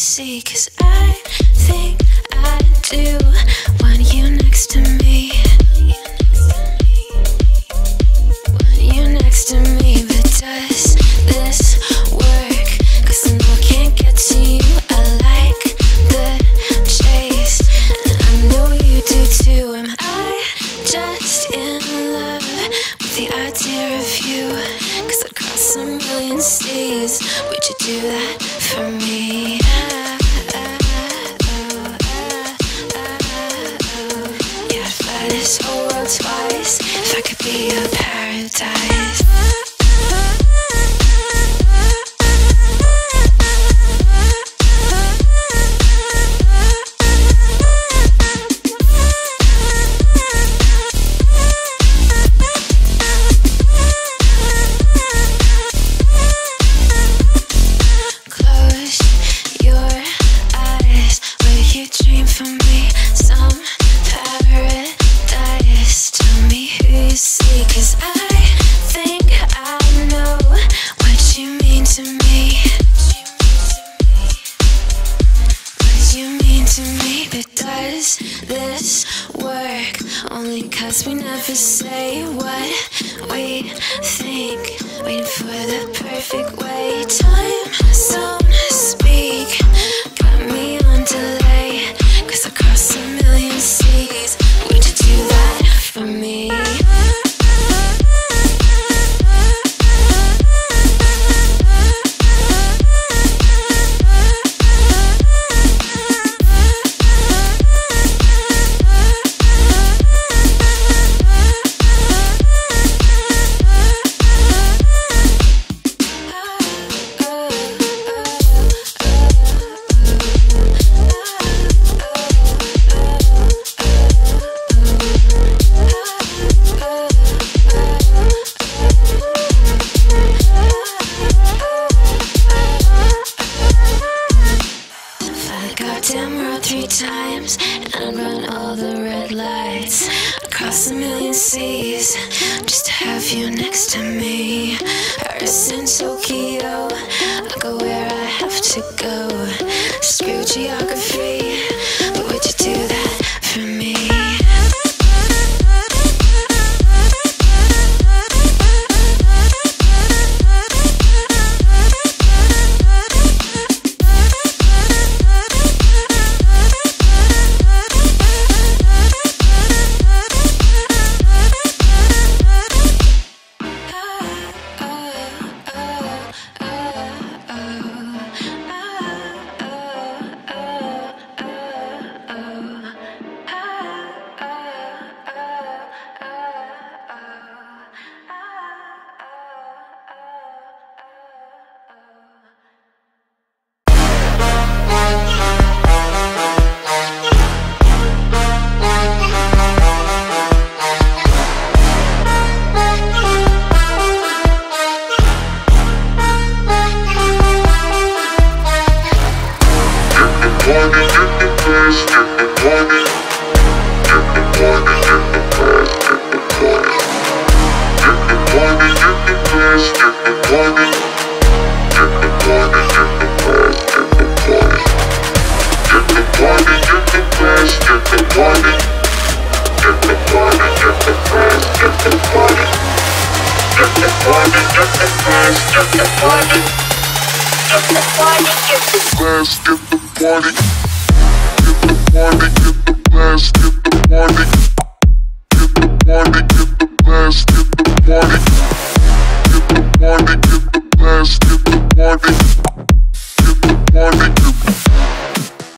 see, 'cause I think I do want you next to me. Want you next to me, but does this work? 'Cause I know I can't get to you. I like the chase, and I know you do too. Am I just in love with the idea of you? 'Cause I'd cross a million seas. Would you do that for me? Yeah, I'd fly this whole world twice if I could be your paradise. This work only 'cause we never say what we think, waiting for the perfect way. Time zone speak got me on delay, 'cause I crossed a million seas. Would you do that for me? And I'd run all the red lights, I'd cross a million seas just to have you next to me. Paris and Tokyo, I'll go where I have to go. Screw geography, but would you do that for me? Get the party, get the blast, get the